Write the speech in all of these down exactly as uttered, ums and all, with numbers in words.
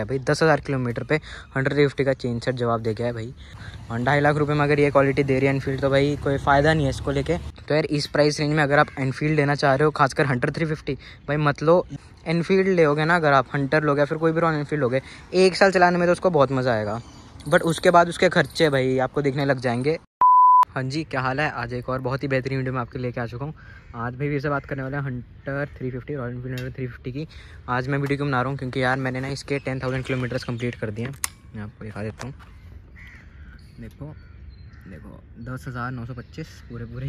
है भाई। दस हज़ार किलोमीटर पे हंड्रेड थ्री फिफ्टी का चेन सेट जवाब दे गया है भाई। और ढाई लाख रुपए में अगर ये क्वालिटी दे रही है एनफील्ड तो भाई कोई फ़ायदा नहीं है इसको लेके। तो यार इस प्राइस रेंज में अगर आप एनफील्ड लेना चाह रहे हो, खासकर हंटर थ्री फिफ्टी भाई, मतलब एनफील्ड लोगे ना अगर आप, हंटर लोगे फिर कोई भी रॉयल एनफील्ड लोगे, एक साल चलाने में तो उसको बहुत मज़ा आएगा, बट उसके बाद उसके खर्चे भाई आपको दिखने लग जाएंगे। हाँ जी, क्या हाल है, आज एक और बहुत ही बेहतरीन वीडियो मैं आपके लेके आ चुका हूँ। आज भी फिर से बात करने वाले हैं Hunter three fifty, Royal Enfield three fifty की। आज मैं वीडियो क्यों बना रहा हूँ, क्योंकि यार मैंने ना इसके टेन थाउजेंड किलोमीटर्स कंप्लीट कर दिए हैं। मैं आपको दिखा देता हूँ, देखो देखो दस हज़ार नौ सौ पच्चीस पूरे पूरे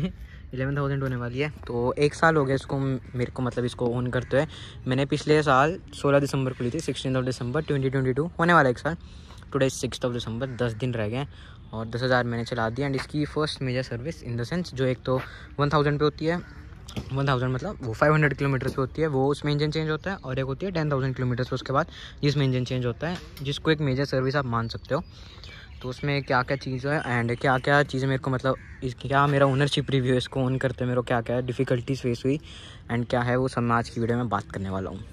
इलेवन थाउजेंड होने वाली है। तो एक साल हो गया इसको मेरे को, मतलब इसको ऑन करते हुए। मैंने पिछले साल सोलह दिसंबर को ली थी, sixteen of December twenty twenty two होने वाला एक साल। टुडे सिक्स ऑफ दिसंबर, दस दिन रह गए और दस हज़ार मैंने चला दिया। एंड इसकी first major service in the sense जो एक तो वन थाउजेंड पे होती है, वन थाउजेंड मतलब वो फाइव हंड्रेड किलोमीटर्स पे होती है, वो उसमें इंजन चेंज होता है। और एक होती है टेन थाउजेंड किलोमीटर्स पे, उसके बाद जिसमें इंजन चेंज होता है, जिसको एक मेजर सर्विस आप मान सकते हो। तो उसमें क्या क्या चीज़ है एंड क्या क्या चीज़ें मेरे को, मतलब इसकी क्या मेरा ओनरशिप रिव्यू है, इसको ऑन करते मेरे को क्या क्या डिफ़िकल्टीज फेस हुई एंड क्या है, वो सब मैं आज की वीडियो में बात करने वाला हूँ।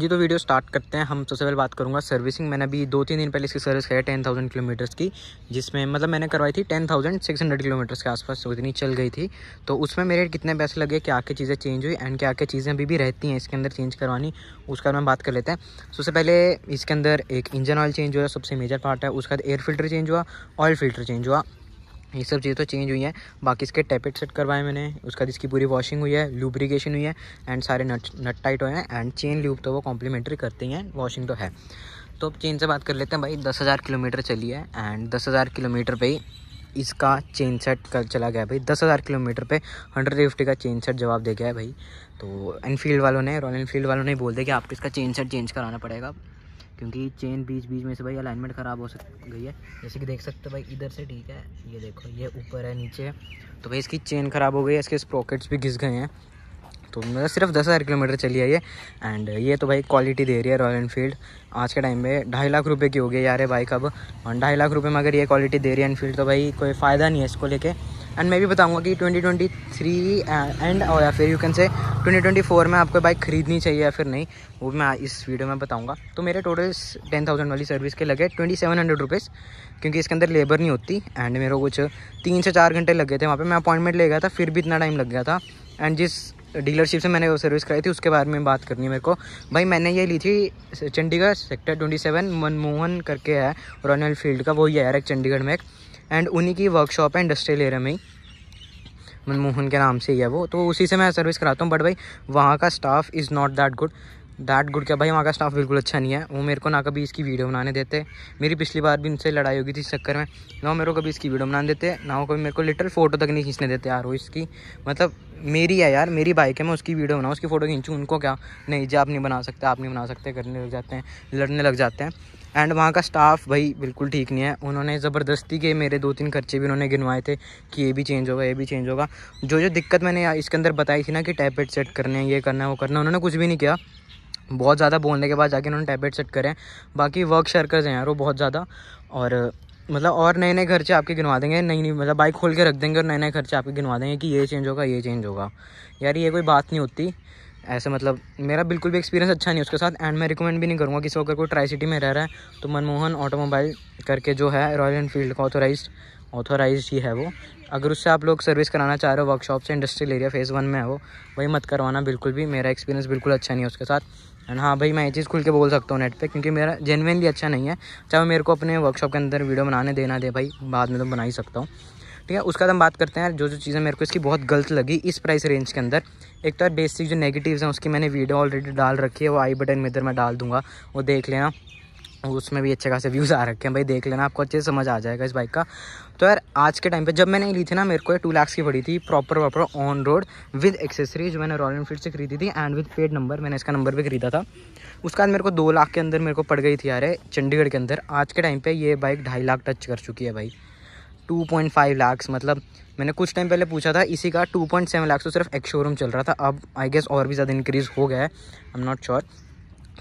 जी तो वीडियो स्टार्ट करते हैं। हम सबसे पहले बात करूंगा सर्विसिंग। मैंने अभी दो तीन दिन पहले इसकी सर्विस कराई टेन थाउजेंड किलोमीटर्स की, जिसमें मतलब मैंने करवाई थी ten thousand six hundred kilometres के आसपास, उतनी चल गई थी। तो उसमें मेरे कितने पैसे लगे, क्या क्या चीज़ें चेंज हुई एंड क्या क्या चीज़ें अभी भी रहती हैं इसके अंदर चेंज करवानी, उसका हम बात कर लेते हैं। सबसे पहले इसके अंदर एक इंजन ऑयल चेंज हुआ, सबसे मेजर पार्ट है। उसके बाद एयर फिल्टर चेंज हुआ, ऑयल फिल्टर चेंज हुआ, ये सब चीज़ें तो चेंज हुई हैं। बाकी इसके टैपेट सेट करवाए मैंने, उसका इसकी पूरी वॉशिंग हुई है, लुब्रिकेशन हुई है एंड सारे नट नट टाइट हुए हैं एंड चेन ल्यूब तो वो कॉम्प्लीमेंट्री करते ही हैं, वॉशिंग तो है। तो अब चेन से बात कर लेते हैं भाई। दस हज़ार किलोमीटर चली है एंड दस हज़ार किलोमीटर पे ही इसका चेन सेट कर चला गया भाई। दस हज़ार किलोमीटर पे हंड्रेड फिफ्टी का चेन सेट जवाब दे गया है भाई। तो एनफील्ड वालों ने, रॉयल एनफील्ड वालों ने बोल दिया कि आपको इसका चेन सेट चेंज कराना पड़ेगा, क्योंकि चेन बीच बीच में से भाई अलाइनमेंट ख़राब हो सक गई है। जैसे कि देख सकते हो भाई, इधर से ठीक है, ये देखो ये ऊपर है नीचे है, तो भाई इसकी चेन ख़राब हो गई है, इसके स्प्रॉकेट्स भी घिस गए हैं। तो मतलब सिर्फ दस हज़ार किलोमीटर चली है ये। एंड ये तो भाई क्वालिटी दे रही है रॉयल एनफील्ड आज के टाइम में। ढाई लाख रुपए की हो गई यार बाइक अब, और ढाई लाख रुपए में अगर ये क्वालिटी दे रही है एनफील्ड तो भाई कोई फ़ायदा नहीं है इसको लेके। एंड मैं भी बताऊंगा कि ट्वेंटी ट्वेंटी थ्री एंड और या फिर you can say twenty twenty four में आपको बाइक खरीदनी चाहिए या फिर नहीं, वो मैं इस वीडियो में बताऊँगा। तो मेरे टोटल टेन थाउजेंड वाली सर्विस के लगे ट्वेंटी सेवन हंड्रेड रुपीज़, क्योंकि इसके अंदर लेबर नहीं होती। एंड मेरे को कुछ तीन से चार घंटे लगे थे वहाँ पर, मैं अपॉइंटमेंट ले गया था फिर भी इतना टाइम लग गया था। एंड जिस डीलरशिप से मैंने वो सर्विस कराई थी उसके बारे में बात करनी है मेरे को भाई। मैंने ये ली थी Chandigarh sector twenty seven, Manmohan करके है रॉयल एनफील्ड का, वो ही है यार चंडीगढ़ में एक, एंड उन्हीं की वर्कशॉप है इंडस्ट्रियल एरिया में ही, मनमोहन के नाम से ही है वो। तो उसी से मैं सर्विस कराता हूँ, बट भाई वहाँ का staff is not that good that good क्या भाई, वहाँ का स्टाफ बिल्कुल अच्छा नहीं है। वो मेरे को ना कभी इसकी वीडियो बनाने देते, मेरी पिछली बार भी उनसे लड़ाई होगी थी इस चक्कर में, ना वो मेरे को कभी इसकी वीडियो बनाने देते, ना वो कभी मेरे को लिटल फोटो तक नहीं खींचने देते यार। वो इसकी मतलब मेरी है यार, मेरी बाइक है, मैं उसकी वीडियो बनाऊँ, उसकी फ़ोटो खींचूँ, उनको क्या नहीं जी आप नहीं बना सकते, आप नहीं बना सकते करने लग जाते हैं, लड़ने लग जाते हैं। एंड वहाँ का स्टाफ भाई बिल्कुल ठीक नहीं है, उन्होंने ज़बरदस्ती के मेरे दो तीन खर्चे भी उन्होंने गिनवाए थे कि ये भी चेंज होगा ये भी चेंज होगा। जो जो दिक्कत मैंने इसके अंदर बताई थी ना कि टैपेट सेट करने हैं, ये करना है वो करना है, उन्होंने कुछ भी नहीं किया। बहुत ज़्यादा बोलने के बाद जाके उन्होंने टैबलेट सेट करें। बाकी वर्क शर्कर्स हैं यार वो बहुत ज़्यादा, और मतलब और नए नए खर्चे आपके गिनवा देंगे, नई नई मतलब बाइक खोल के रख देंगे और नए नए खर्चे आपके गिनवा देंगे कि ये चेंज होगा ये चेंज होगा। यार ये कोई बात नहीं होती ऐसे, मतलब मेरा बिल्कुल भी एक्सपीरियंस अच्छा नहीं उसके साथ। एंड मैं रिकमेंड भी नहीं करूँगा किसी को, अगर कोई ट्राई सिटी में रह रहा है तो मनमोहन ऑटोमोबाइल करके जो है रॉयल एनफील्ड का ऑथोराइज ऑथोराइज ही है वो, अगर उससे आप लोग सर्विस कराना चाह रहे हो वर्कशॉप से, इंडस्ट्रियल एरिया फेज़ वन में है वो, वही मत करवाना बिल्कुल भी। मेरा एक्सपीरियंस बिल्कुल अच्छा नहीं है उसके साथ। एंड हाँ भाई मैं ये चीज़ खुल के बोल सकता हूँ नेट पे, क्योंकि मेरा जेन्युइनली अच्छा नहीं है, चाहे मेरे को अपने वर्कशॉप के अंदर वीडियो बनाने देना दे भाई, बाद में तो बना ही सकता हूँ। ठीक है, उसका हम बात करते हैं जो जो चीज़ें मेरे को इसकी बहुत गलत लगी इस प्राइस रेंज के अंदर। एक तो यार बेसिक जो नेगेटिव्स हैं उसकी मैंने वीडियो ऑलरेडी डाल रखी है, वो आई बटन में इधर मैं डाल दूँगा, वो देख लेना, उसमें भी अच्छे खासे व्यूज़ आ रखे हैं भाई, देख लेना, आपको अच्छे से समझ आ जाएगा इस बाइक का। तो यार आज के टाइम पे जब मैंने ली थी ना, मेरे को टू लाख की पड़ी थी proper proper on road with accessories, मैंने रॉयल एनफील्ड से खरीदी थी एंड विद पेड नंबर, मैंने इसका नंबर भी खरीदा था। उसके बाद मेरे को दो लाख के अंदर मेरे को पड़ गई थी यार चंडीगढ़ के अंदर। आज के टाइम पर ये बाइक ढाई लाख टच कर चुकी है भाई। टू पॉइंट फाइव लाख, मतलब मैंने कुछ टाइम पहले पूछा था इसी का टू पॉइंट सेवन लाख तो सिर्फ एक शोरूम चल रहा था, अब आई गेस और भी ज़्यादा इंक्रीज़ हो गया है, आई एम नॉट श्योर।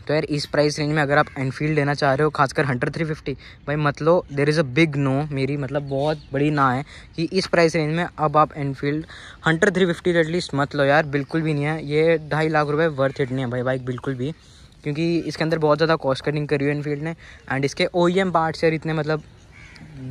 तो यार इस प्राइस रेंज में अगर आप एनफील्ड लेना चाह रहे हो, खासकर हंटर थ्री फिफ्टी, भाई मतलब there is a big no, मेरी मतलब बहुत बड़ी ना है कि इस प्राइस रेंज में अब आप Enfield Hunter three fifty at least मत लो यार, बिल्कुल भी नहीं है ये ढाई लाख रुपए वर्थ इट नहीं है भाई बाइक बिल्कुल भी, क्योंकि इसके अंदर बहुत ज़्यादा कॉस्ट कटिंग करी हुई एनफील्ड ने, एंड इसके ओईएम पार्ट्स यार इतने मतलब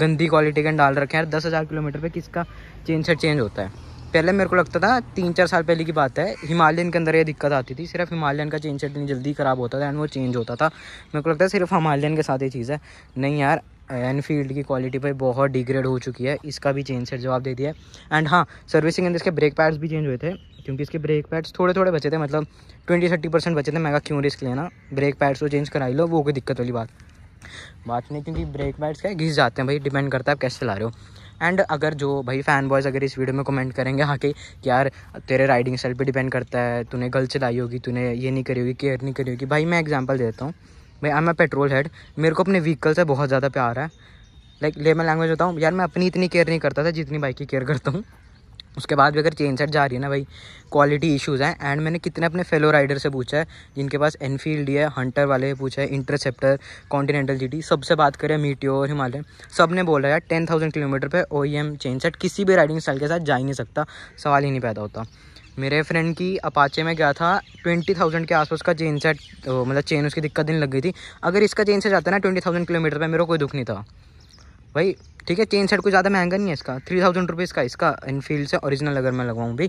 गंदी क्वालिटी के डाल रखे हैं यार। दस हज़ार किलोमीटर पर किसका चेन सेट चेंज होता है, पहले मेरे को लगता था तीन चार साल पहले की बात है हिमालयन के अंदर ये दिक्कत आती थी, सिर्फ हिमालयन का चेन सेट नहीं जल्दी ख़राब होता था एंड वो चेंज होता था, मेरे को लगता है सिर्फ हिमालयन के साथ ये चीज़ है, नहीं यार एनफील्ड की क्वालिटी पर बहुत डिग्रेड हो चुकी है, इसका भी चेन सेट जवाब दे दिया है। एंड हाँ सर्विसिंग अंदर इसके ब्रेक पैड्स भी चेंज हुए थे, क्योंकि इसके ब्रेक पैड्स थोड़े थोड़े बचे थे, मतलब ट्वेंटी थर्टी परसेंट बचे थे, मैं कहा क्यों रिस्क लेना, ब्रेक पैड्स तो चेंज कराई लो, वो कोई दिक्कत वाली बात बात नहीं, क्योंकि ब्रेक पैड्स क्या घिस जाते हैं भाई, डिपेंड करता है आप कैसे चला रहे हो। एंड अगर जो भाई फैन बॉयज़ अगर इस वीडियो में कमेंट करेंगे हाँ कि यार तेरे राइडिंग स्टाइल पे डिपेंड करता है, तूने गल चलाई होगी, तूने ये नहीं करी होगी, केयर नहीं करी होगी, भाई मैं एग्जांपल देता हूँ, भाई I am a petrol head, मेरे को अपने व्हीकल से बहुत ज़्यादा प्यार है, लाइक लेमन लैंग्वेज होता हूँ यार, मैं अपनी इतनी केयर नहीं करता था जितनी बाइक की केयर करता हूँ, उसके बाद भी अगर चेन सेट जा रही है ना भाई क्वालिटी इश्यूज़ हैं। एंड मैंने कितने अपने फेलो राइडर से पूछा है जिनके पास एनफील्ड है, हंटर वाले पूछा है, इंटरसेप्टर, कॉन्टिनेंटल जीटी, सबसे बात करें, मीटियोर, हिमालयन, सब ने बोला यार टेन थाउजेंड किलोमीटर पे ओईएम चेन सेट किसी भी राइडिंग स्टाइल के साथ जा ही नहीं सकता, सवाल ही नहीं पैदा होता। मेरे फ्रेंड की अपाचे में गया था, ट्वेंटी थाउजेंड के आसपास का चेन सेट मतलब चेन उसकी दिक्कत दिन लग गई थी, अगर इसका चेन सेट आता ना ट्वेंटी थाउजेंड किलोमीटर पर मेरे को कोई दुख नहीं था भाई, ठीक है चेन सेट को ज़्यादा महंगा नहीं है इसका, थ्री थाउजेंड रुपीज़ का इसका एनफील्ड से ओरिजिनल अगर मैं लगवाऊँ भी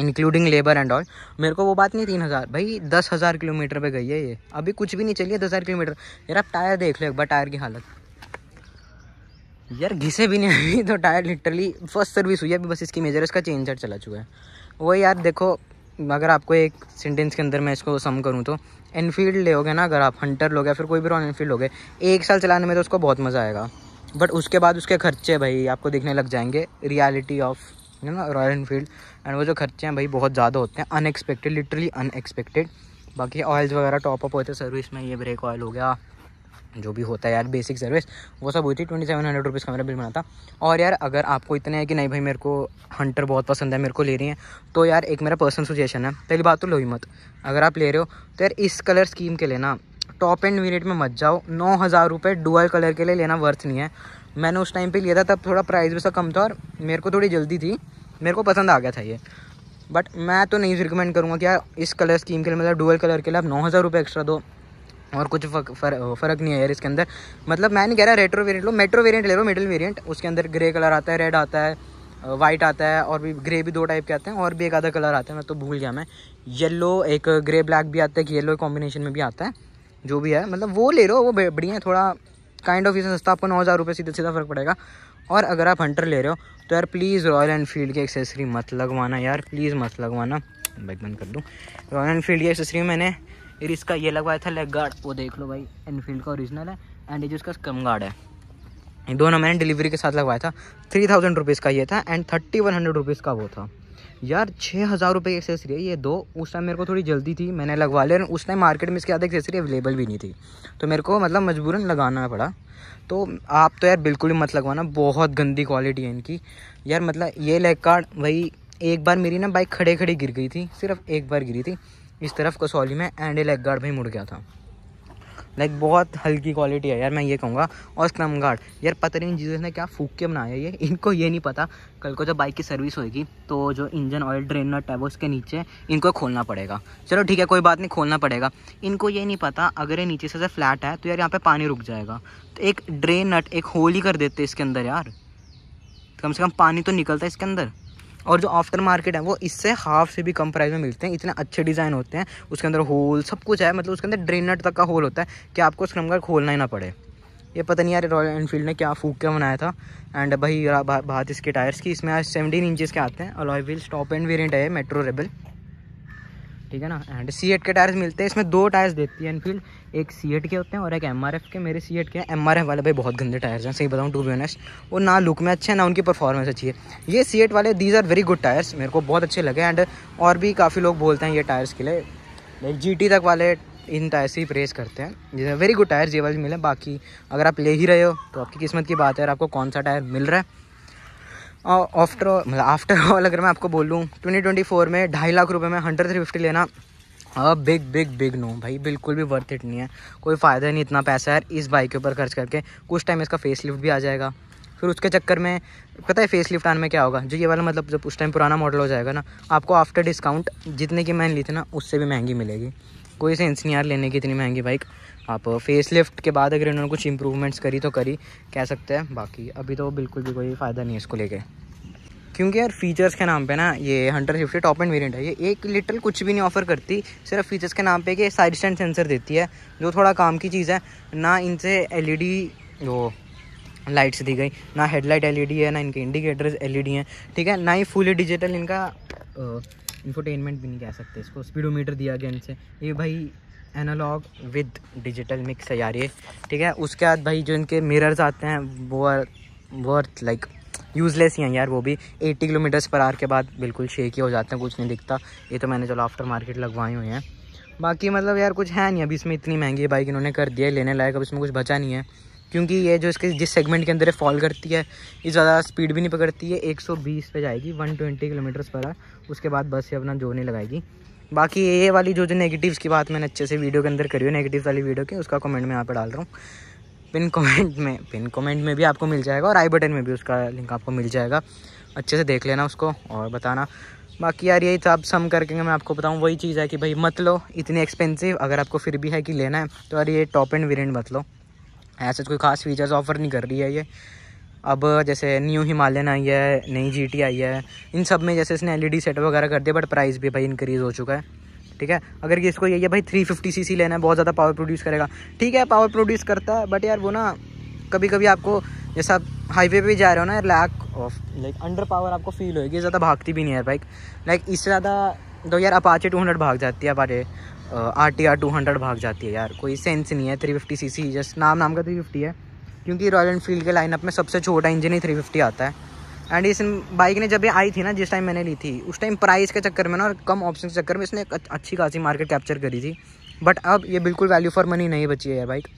इंक्लूडिंग लेबर एंड ऑल, मेरे को वो बात नहीं तीन हज़ार भाई दस हज़ार किलोमीटर पे गई है ये, अभी कुछ भी नहीं चलिए दस हज़ार किलोमीटर यार। आप टायर देख लो एक बार, टायर की हालत यार घिसे भी नहीं हुई, तो टायर लिटरली फर्स्ट सर्विस हुई है अभी, बस इसकी मेजर इसका चेन सेट चला चुका है। वही यार देखो, अगर आपको एक सेंटेंस के अंदर मैं इसको सम करूँ तो एनफील्ड ले होगे ना अगर आप, हंटर लोगे या फिर कोई भी रॉयल एनफील्ड लोगे, एक साल चलाने में तो उसको बहुत मज़ा आएगा, बट उसके बाद उसके खर्चे भाई आपको दिखने लग जाएंगे, reality of you know Royal Enfield, and वो जो खर्चे हैं भाई बहुत ज़्यादा होते हैं, अनएक्सपेक्टेड, लिटरली अनएक्सपेक्टेड। बाकी ऑयल्स वगैरह टॉपअप होते सर्विस में, ये ब्रेक ऑयल हो गया, जो भी होता है यार बेसिक सर्विस, वो सब हुई थी। ट्वेंटी सेवन हंड्रेड रुपीज़ का मेरा बिल बना था। और यार अगर आपको इतने है कि नहीं भाई मेरे को हंटर बहुत पसंद है, मेरे को ले रही है, तो यार एक मेरा पर्सनल सजेशन है, पहली बात तो लो ही मत, अगर आप ले रहे हो तो यार इस कलर स्कीम के लेना, टॉप एंड वेरिएंट में मत जाओ, नौ हज़ार रुपये डुअल कलर के लिए लेना वर्थ नहीं है। मैंने उस टाइम पे लिया था, तब थोड़ा प्राइस वैसा कम था और मेरे को थोड़ी जल्दी थी, मेरे को पसंद आ गया था ये, बट मैं तो नहीं रिकमेंड करूँगा कि यार इस कलर स्कीम के लिए मतलब डुअल कलर के लिए आप नौ हज़ार रुपये एक्स्ट्रा दो, और कुछ फर्क फर, फर्क नहीं है यार इसके अंदर। मतलब मैं नहीं कह रहा रेट्रो वेरिएंट लो, मेट्रो वेरिएंट ले लो, मिडिल वेरिएंट, उसके अंदर ग्रे कलर आता है, रेड आता है, वाइट आता है, और भी ग्रे भी दो टाइप के आते हैं, और भी एक आधा कलर आता है, मैं तो भूल गया मैं, येलो एक ग्रे ब्लैक भी आता है कि येलो कॉम्बिनेशन में भी आता है, जो भी है मतलब वो ले लो, वो बढ़िया है, थोड़ा काइंड ऑफ इसे सस्ता, आपको नौ हज़ार रुपये सीधा सीधा फ़र्क पड़ेगा। और अगर आप हंटर ले रहे हो तो यार प्लीज़ रॉयल एनफील्ड की एक्सेसरी मत लगवाना यार, प्लीज़ मत लगवाना, बाइक बंद कर दूँ। रॉयल एनफील्ड की एक्सेसरी मैंने इसका ये लगवाया था लेग गार्ड, वो देख लो भाई एनफील्ड का ओरिजिनल है, एंड ये जो इसका स्कम गार्ड है, दोनों मैंने डिलीवरी के साथ लगवाया था, थ्री थाउजेंड रुपीज़ का ये था and thirty one hundred rupees का वो था। यार छः हज़ार रुपये की एक्सेसरी है ये दो, उस टाइम मेरे को थोड़ी जल्दी थी, मैंने लगवा लिया, उस टाइम मार्केट में इसकी ज़्यादा एक्सेसरी अवेलेबल भी नहीं थी, तो मेरे को मतलब मजबूरन लगाना पड़ा। तो आप तो यार बिल्कुल ही मत लगवाना, बहुत गंदी क्वालिटी है इनकी यार, मतलब ये लेग गार्ड भाई, एक बार मेरी ना बाइक खड़े खड़े गिर गई थी, सिर्फ एक बार गिरी थी इस तरफ कसौली में, एंड ये लेग गार्ड भाई मुड़ गया था, लाइक बहुत हल्की क्वालिटी है यार मैं ये कहूँगा। और स्क्रम गार्ड यार पता नहीं जीजस ने क्या फूक के बनाया ये, इनको ये नहीं पता कल को जब बाइक की सर्विस होएगी तो जो इंजन ऑयल ड्रेन नट है वो उसके नीचे इनको खोलना पड़ेगा, चलो ठीक है कोई बात नहीं खोलना पड़ेगा, इनको ये नहीं पता अगर ये नीचे से फ्लैट है तो यार यहाँ पर पानी रुक जाएगा, तो एक ड्रेन नट एक होल ही कर देते इसके अंदर यार, कम से कम पानी तो निकलता है इसके अंदर। और जो आफ्टर मार्केट है वो इससे हाफ से भी कम प्राइस में मिलते हैं, इतने अच्छे डिज़ाइन होते हैं, उसके अंदर होल सब कुछ है, मतलब उसके अंदर ड्रेन नट तक का होल होता है कि आपको स्क्रम गार्ड खोलना ही ना पड़े। ये पता नहीं यार रॉयल एनफील्ड ने क्या फूक के बनाया था। एंड भाई बात भा, इसके टायर्स की, इसमें आज सेवनटीन इंचज़ के आते हैं, alloy wheels, top end variant है मेट्रो रेबल, ठीक है ना। एंड सीएट के टायर्स मिलते हैं, इसमें दो टायर्स देती है एनफील्ड, एक सीएट के होते हैं और एक एमआरएफ के। मेरे सीएट के एमआरएफ वाले भाई बहुत गंदे टायर्स हैं, सही बताऊं टू बी ऑनेस्ट, वो ना लुक में अच्छे हैं ना उनकी परफॉर्मेंस अच्छी है। ये सीएट वाले these are very good tyres, मेरे को बहुत अच्छे लगे। एंड और भी काफ़ी लोग बोलते हैं ये टायर्स के लिए, लाइक जीटी तक वाले इन टायर्स ही प्रेस करते हैं, वेरी गुड टायर्स ये वाले मिले। बाकी अगर आप ले ही रहे हो तो आपकी किस्मत की बात है, आपको कौन सा टायर मिल रहा है आफ्टर मतलब आफ्टर ऑल अगर मैं आपको बोलूँ ट्वेंटी ट्वेंटी फोर में ढाई लाख रुपए में हंटर थ्री फिफ्टी लेना बिग बिग बिग नो भाई, बिल्कुल भी वर्थ इट नहीं है, कोई फ़ायदा नहीं इतना पैसा यार इस बाइक के ऊपर खर्च करके। कुछ टाइम इसका फेसलिफ्ट भी आ जाएगा, फिर उसके चक्कर में पता है फेसलिफ्ट आने में क्या होगा, जो ये वाला मतलब जब उस टाइम पुराना मॉडल हो जाएगा ना, आपको आफ्टर डिस्काउंट जितने की मैंने ली थी ना उससे भी महंगी मिलेगी। कोई सेंस नहीं यार लेने की इतनी महंगी बाइक। आप फेसलिफ्ट के बाद अगर इन्होंने कुछ इंप्रूवमेंट्स करी तो करी कह सकते हैं, बाकी अभी तो बिल्कुल भी कोई फ़ायदा नहीं है इसको लेके, क्योंकि यार फीचर्स के नाम पे ना ये Hunter fifty top end variant है, ये एक लिटल कुछ भी नहीं ऑफर करती, सिर्फ फीचर्स के नाम पे कि साइड स्टैंड सेंसर देती है जो थोड़ा काम की चीज़ है ना। इनसे एलईडी वो लाइट्स दी गई ना, हेडलाइट एलईडी है ना, इनके इंडिकेटर्स एलईडी हैं, ठीक है ना, ही फुली डिजिटल इनका इंफोटेनमेंट भी नहीं कह सकते इसको, स्पीडोमीटर दिया गया इनसे, ये भाई एनालॉग विद डिजिटल मिक्स है यार ये, ठीक है। उसके बाद भाई जो इनके मिरर्स आते हैं वो वर्थ लाइक यूज़लेस ही हैं यार, वो भी अस्सी किलोमीटर्स पर आवर के बाद बिल्कुल शेक ही हो जाते हैं, कुछ नहीं दिखता। ये तो मैंने चलो आफ्टर मार्केट लगवाए हुए हैं, बाकी मतलब यार कुछ है नहीं अभी इसमें, इतनी महंगी बाइक इन्होंने कर दी है लेने लायक अब इसमें कुछ बचा नहीं है, क्योंकि ये जो इसके जिस सेगमेंट के अंदर फॉल करती है ये ज़्यादा स्पीड भी नहीं पकड़ती है, एक सौ बीस पे जाएगी एक सौ बीस किलोमीटर्स पर आवर, उसके बाद बस ये अपना जोर नहीं लगाएगी। बाकी ये वाली जो जो नेगेटिव्स की बात मैंने अच्छे से वीडियो के अंदर करी है, नेगेटिव वाली वीडियो की, उसका कमेंट में यहाँ पर डाल रहा हूँ, पिन कमेंट में पिन कमेंट में भी आपको मिल जाएगा और आई बटन में भी उसका लिंक आपको मिल जाएगा, अच्छे से देख लेना उसको और बताना। बाकी यार यही सब सम करके मैं आपको बताऊँ वही चीज़ है कि भाई मत लो इतनी एक्सपेंसिव, अगर आपको फिर भी है कि लेना है तो यार ये टॉप एंड वेरिएंट मत लो, ऐसे कोई खास फीचर्स ऑफर नहीं कर रही है ये। अब जैसे न्यू हिमालयन आई है, नई जीटी आई है, इन सब में जैसे इसने एलईडी सेट वगैरह कर दिया, बट प्राइस भी भाई इंक्रीज़ हो चुका है, ठीक है। अगर ये इसको यही है भाई थ्री फिफ्टी सीसी लेना है, बहुत ज़्यादा पावर प्रोड्यूस करेगा, ठीक है पावर प्रोड्यूस करता है, बट यार वो ना कभी कभी आपको जैसा आप हाईवे पे जा रहे हो ना यार lack of like under power आपको फील होगी, ज़्यादा भागती भी नहीं है बाइक, लाइक इससे ज़्यादा तो यार अपाचे टू हंड्रेड भाग जाती है, Apache R T R two hundred भाग जाती है यार, कोई सेंस नहीं है। थ्री फिफ्टी सीसी जस्ट नाम नाम का थ्री फिफ्टी है, क्योंकि रॉयल एनफील्ड के लाइनअप में सबसे छोटा इंजन ही थ्री फिफ्टी आता है। एंड इस बाइक ने जब ये आई थी ना, जिस टाइम मैंने ली थी, उस टाइम प्राइस के चक्कर में ना और कम ऑप्शन के चक्कर में इसने एक अच्छी खासी मार्केट कैप्चर करी थी, बट अब ये बिल्कुल वैल्यू फॉर मनी नहीं बची है यार बाइक,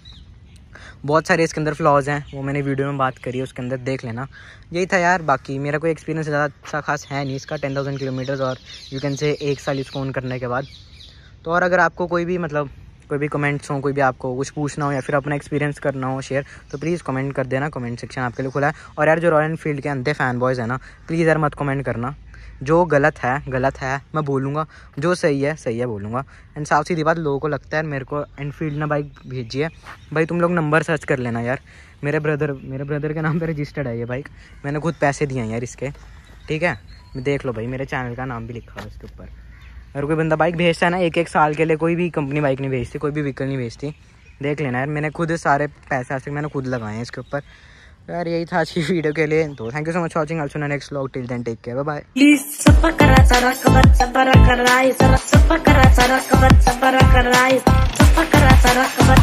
बहुत सारे इसके अंदर फ्लॉज हैं, वो मैंने वीडियो में बात करी है, उसके अंदर देख लेना। यही था यार, बाकी मेरा कोई एक्सपीरियंस ज़्यादा अच्छा खास है नहीं इसका, टेन थाउजेंड किलोमीटर्स और यू कैन से एक साल इसको ऑन करने के बाद। तो और अगर आपको कोई भी मतलब कोई भी कमेंट्स हो, कोई भी आपको कुछ पूछना हो या फिर अपना एक्सपीरियंस करना हो शेयर, तो प्लीज़ कमेंट कर देना, कमेंट सेक्शन आपके लिए खुला है। और यार जो रॉयल एनफील्ड के अंधे फ़ैन बॉयज़ है ना, प्लीज़ यार मत कमेंट करना, जो गलत है गलत है मैं बोलूँगा, जो सही है सही है बोलूँगा। एंड साफ सीधी बात, लोगों को लगता है मेरे को एनफील्ड ना बाइक भेजिए, भाई तुम लोग नंबर सर्च कर लेना यार, मेरे ब्रदर मेरे ब्रदर के नाम पर रजिस्टर्ड है ये बाइक, मैंने खुद पैसे दिए हैं यार इसके, ठीक है देख लो भाई, मेरे चैनल का नाम भी लिखा है इसके ऊपर। अगर कोई बंदा बाइक भेजता है ना एक एक साल के लिए, कोई भी कंपनी बाइक नहीं भेजती, कोई भी व्हीकल नहीं भेजती, देख लेना यार, मैंने खुद सारे पैसे आज तक मैंने खुद लगाए हैं इसके ऊपर। यार यही था आज की वीडियो के लिए, तो thank you so much watching, also next vlog, till then take care, bye bye.